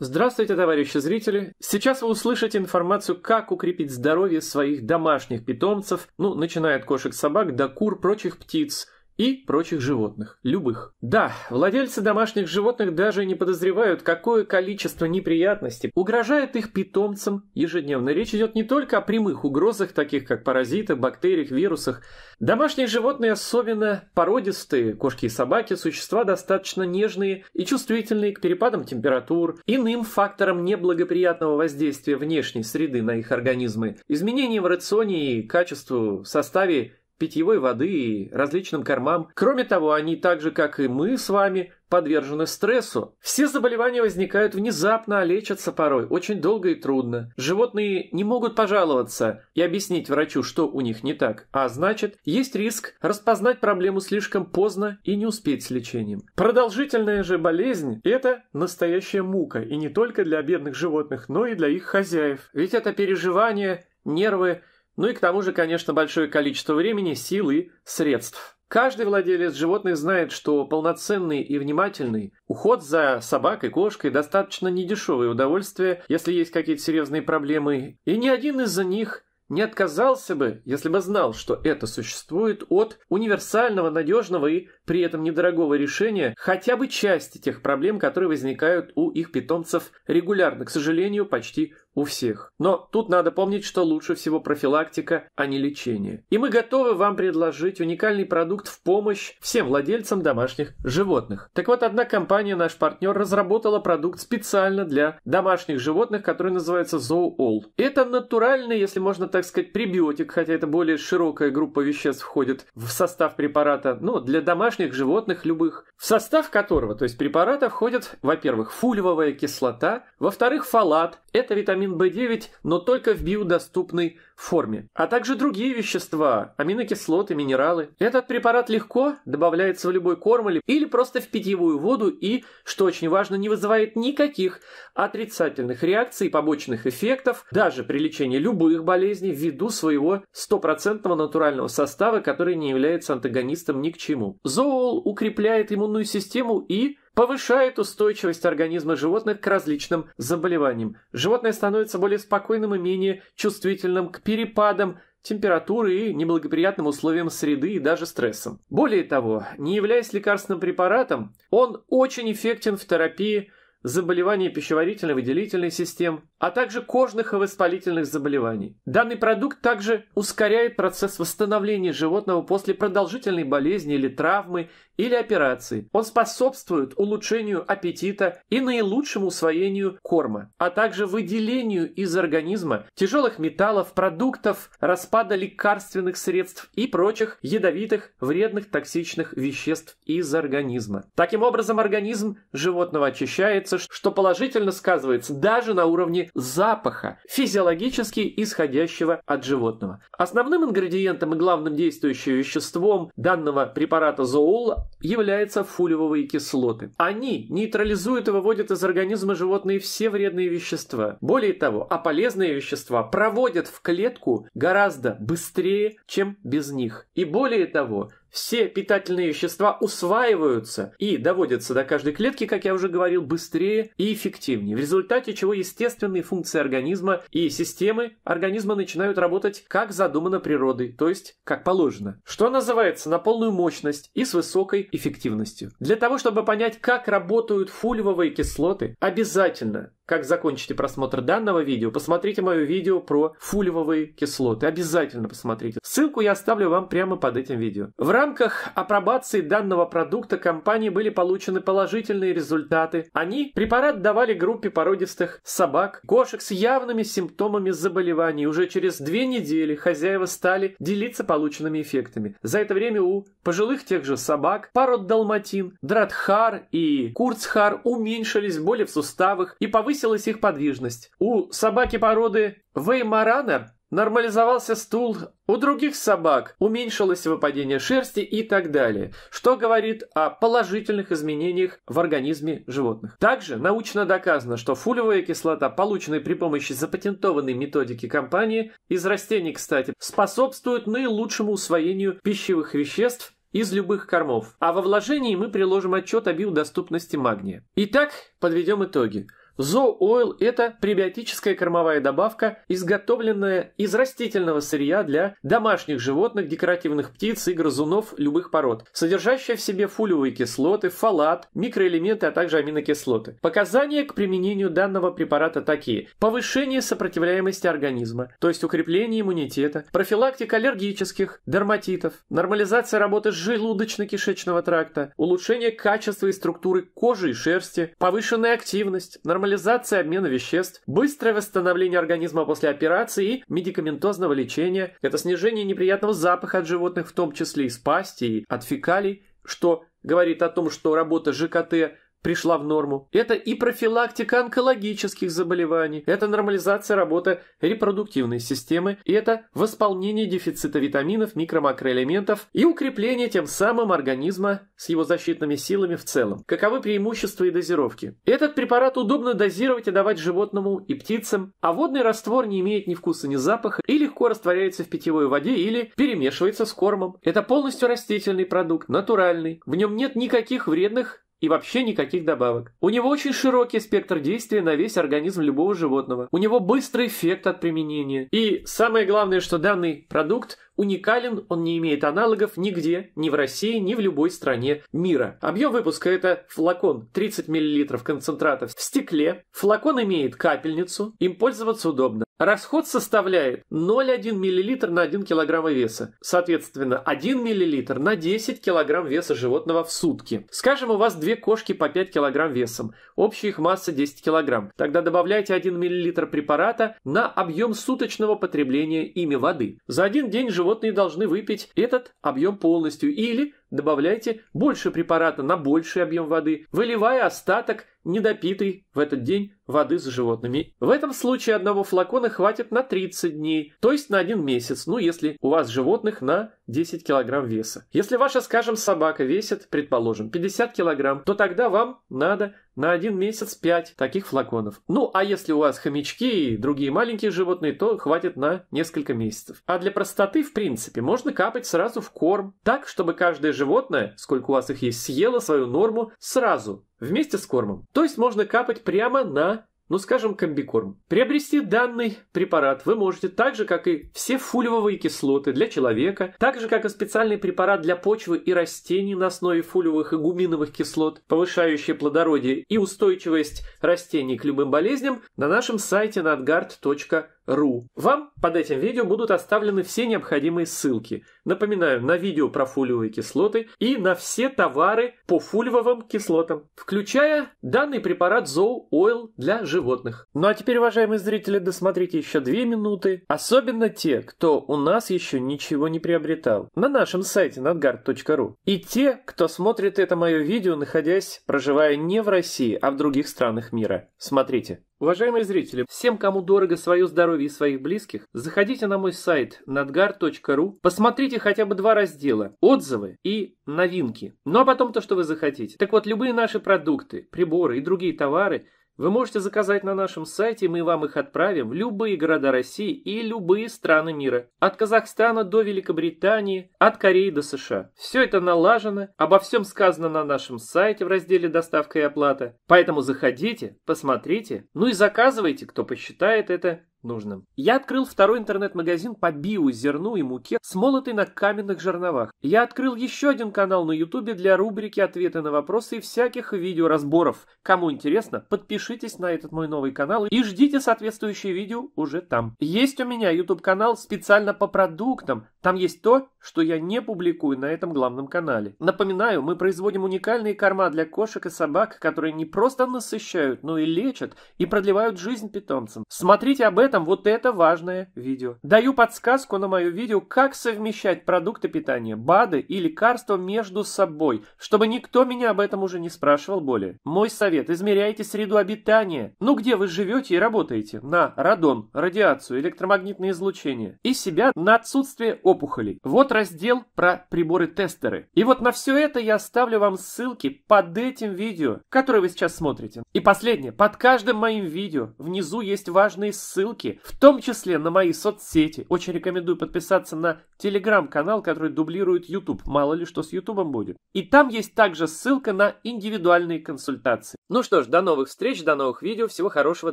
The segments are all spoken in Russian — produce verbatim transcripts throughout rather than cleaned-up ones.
Здравствуйте, товарищи зрители! Сейчас вы услышите информацию, как укрепить здоровье своих домашних питомцев, ну, начиная от кошек-собак до кур, прочих птиц и прочих животных, любых. Да, владельцы домашних животных даже не подозревают, какое количество неприятностей угрожает их питомцам ежедневно. Речь идет не только о прямых угрозах, таких как паразитах, бактериях, вирусах. Домашние животные, особенно породистые, кошки и собаки, существа достаточно нежные и чувствительные к перепадам температур, иным факторам неблагоприятного воздействия внешней среды на их организмы, изменениям в рационе и качеству, в составе питьевой воды и различным кормам. Кроме того, они так же, как и мы с вами, подвержены стрессу. Все заболевания возникают внезапно, а лечатся порой очень долго и трудно. Животные не могут пожаловаться и объяснить врачу, что у них не так, а значит, есть риск распознать проблему слишком поздно и не успеть с лечением. Продолжительная же болезнь – это настоящая мука, и не только для бедных животных, но и для их хозяев. Ведь это переживания, нервы, ну и к тому же, конечно, большое количество времени, сил и средств. Каждый владелец животных знает, что полноценный и внимательный уход за собакой, кошкой достаточно недешевое удовольствие, если есть какие-то серьезные проблемы. И ни один из-за них не отказался бы, если бы знал, что это существует, от универсального, надежного и при этом недорогого решения хотя бы части тех проблем, которые возникают у их питомцев регулярно, к сожалению, почти у всех. Но тут надо помнить, что лучше всего профилактика, а не лечение. И мы готовы вам предложить уникальный продукт в помощь всем владельцам домашних животных. Так вот, одна компания, наш партнер, разработала продукт специально для домашних животных, который называется ZooOil. Это натуральный, если можно так сказать, пребиотик, хотя это более широкая группа веществ входит в состав препарата, ну, для домашних животных любых, в состав которого, то есть препарата, входят, во-первых, фульвовая кислота, во-вторых, фолат, это витамин би девять, но только в биодоступной форме, а также другие вещества, аминокислоты, минералы. Этот препарат легко добавляется в любой корм или просто в питьевую воду и, что очень важно, не вызывает никаких отрицательных реакций и побочных эффектов даже при лечении любых болезней ввиду своего стопроцентного натурального состава, который не является антагонистом ни к чему. ZooOil укрепляет иммунную систему и повышает устойчивость организма животных к различным заболеваниям. Животное становится более спокойным и менее чувствительным к перепадам температуры и неблагоприятным условиям среды и даже стрессом. Более того, не являясь лекарственным препаратом, он очень эффектен в терапии заболеваний пищеварительно-выделительной систем, а также кожных и воспалительных заболеваний. Данный продукт также ускоряет процесс восстановления животного после продолжительной болезни или травмы, или операции. Он способствует улучшению аппетита и наилучшему усвоению корма, а также выделению из организма тяжелых металлов, продуктов, распада лекарственных средств и прочих ядовитых, вредных, токсичных веществ из организма. Таким образом, организм животного очищается, что положительно сказывается даже на уровне запаха, физиологически исходящего от животного. Основным ингредиентом и главным действующим веществом данного препарата ZooOil являются фульвовые кислоты. Они нейтрализуют и выводят из организма животные все вредные вещества. Более того, а полезные вещества проводят в клетку гораздо быстрее, чем без них. И более того, все питательные вещества усваиваются и доводятся до каждой клетки, как я уже говорил, быстрее и эффективнее, в результате чего естественные функции организма и системы организма начинают работать как задумано природой, то есть как положено, что называется, на полную мощность и с высокой эффективностью. Для того, чтобы понять, как работают фульвовые кислоты, обязательно, как закончите просмотр данного видео, посмотрите мое видео про фульвовые кислоты. Обязательно посмотрите. Ссылку я оставлю вам прямо под этим видео. В рамках апробации данного продукта компании были получены положительные результаты. Они препарат давали группе породистых собак, кошек с явными симптомами заболеваний. Уже через две недели хозяева стали делиться полученными эффектами. За это время у пожилых тех же собак, пород далматин, дратхаар и курцхаар, уменьшились боли в суставах и повысились Повысилась их подвижность. У собаки породы веймаранер нормализовался стул, у других собак уменьшилось выпадение шерсти и так далее, что говорит о положительных изменениях в организме животных. Также научно доказано, что фульвовая кислота, полученная при помощи запатентованной методики компании, из растений, кстати, способствует наилучшему усвоению пищевых веществ из любых кормов. А во вложении мы приложим отчет о биодоступности магния. Итак, подведем итоги. ZooOil – это пребиотическая кормовая добавка, изготовленная из растительного сырья для домашних животных, декоративных птиц и грызунов любых пород, содержащая в себе фульвовые кислоты, фолат, микроэлементы, а также аминокислоты. Показания к применению данного препарата такие: повышение сопротивляемости организма, то есть укрепление иммунитета, профилактика аллергических, дерматитов, нормализация работы желудочно-кишечного тракта, улучшение качества и структуры кожи и шерсти, повышенная активность, нормализация обмена веществ, быстрое восстановление организма после операции и медикаментозного лечения, это снижение неприятного запаха от животных, в том числе из пасти и от фекалий, что говорит о том, что работа ЖКТ пришла в норму. Это и профилактика онкологических заболеваний, это нормализация работы репродуктивной системы, и это восполнение дефицита витаминов, микро-макроэлементов и укрепление тем самым организма с его защитными силами в целом. Каковы преимущества и дозировки? Этот препарат удобно дозировать и давать животному и птицам, а водный раствор не имеет ни вкуса, ни запаха и легко растворяется в питьевой воде или перемешивается с кормом. Это полностью растительный продукт, натуральный, в нем нет никаких вредных и вообще никаких добавок. У него очень широкий спектр действия на весь организм любого животного. У него быстрый эффект от применения. И самое главное, что данный продукт уникален, он не имеет аналогов нигде, ни в России, ни в любой стране мира. Объем выпуска – это флакон тридцать миллилитров концентратов в стекле. Флакон имеет капельницу, им пользоваться удобно. Расход составляет ноль целых одна десятая миллилитра на один килограмм веса. Соответственно, один миллилитр на десять килограмм веса животного в сутки. Скажем, у вас две кошки по пять килограмм весом. Общая их масса десять килограмм. Тогда добавляйте один миллилитр препарата на объем суточного потребления ими воды. За один день животные должны выпить этот объем полностью. Или добавляйте больше препарата на больший объем воды, выливая остаток недопитой в этот день воды с животными. В этом случае одного флакона хватит на тридцать дней, то есть на один месяц, ну если у вас животных на десять килограмм веса. Если ваша, скажем, собака весит, предположим, пятьдесят килограмм, то тогда вам надо на один месяц пять таких флаконов. Ну а если у вас хомячки и другие маленькие животные, то хватит на несколько месяцев. А для простоты, в принципе, можно капать сразу в корм, так, чтобы каждое животное, сколько у вас их есть, съело свою норму сразу, вместе с кормом. То есть можно капать прямо на, ну скажем, комбикорм. Приобрести данный препарат вы можете так же, как и все фульвовые кислоты для человека, так же, как и специальный препарат для почвы и растений на основе фульвовых и гуминовых кислот, повышающие плодородие и устойчивость растений к любым болезням, на нашем сайте натгард точка ру. Вам под этим видео будут оставлены все необходимые ссылки. Напоминаю, на видео про фульвовые кислоты и на все товары по фульвовым кислотам, включая данный препарат ZooOil для животных. Ну а теперь, уважаемые зрители, досмотрите еще две минуты, особенно те, кто у нас еще ничего не приобретал, на нашем сайте натгард точка ру. И те, кто смотрит это мое видео, находясь, проживая не в России, а в других странах мира. Смотрите. Уважаемые зрители, всем, кому дорого свое здоровье и своих близких, заходите на мой сайт натгард точка ру, посмотрите хотя бы два раздела – отзывы и новинки, ну а потом то, что вы захотите. Так вот, любые наши продукты, приборы и другие товары вы можете заказать на нашем сайте, мы вам их отправим в любые города России и любые страны мира. От Казахстана до Великобритании, от Кореи до США. Все это налажено, обо всем сказано на нашем сайте в разделе «Доставка и оплата». Поэтому заходите, посмотрите, ну и заказывайте, кто посчитает это нужным. Я открыл второй интернет-магазин по био, зерну и муке, смолотой на каменных жерновах. Я открыл еще один канал на ютубе для рубрики «Ответы на вопросы» и всяких видеоразборов. Кому интересно, подпишитесь на этот мой новый канал и ждите соответствующие видео уже там. Есть у меня ютуб-канал специально по продуктам. Там есть то, что я не публикую на этом главном канале. Напоминаю, мы производим уникальные корма для кошек и собак, которые не просто насыщают, но и лечат и продлевают жизнь питомцам. Смотрите об этом вот это важное видео. Даю подсказку на мое видео, как совмещать продукты питания, БАДы и лекарства между собой, чтобы никто меня об этом уже не спрашивал более. Мой совет: измеряйте среду обитания, ну где вы живете и работаете, на радон, радиацию, электромагнитное излучение, и себя на отсутствие опухолей. Вот раздел про приборы-тестеры. И вот на все это я оставлю вам ссылки под этим видео, которое вы сейчас смотрите. И последнее, под каждым моим видео внизу есть важные ссылки ссылки, в том числе на мои соцсети. Очень рекомендую подписаться на телеграм-канал, который дублирует YouTube. Мало ли что с ютубом будет. И там есть также ссылка на индивидуальные консультации. Ну что ж, до новых встреч, до новых видео. Всего хорошего,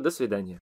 до свидания.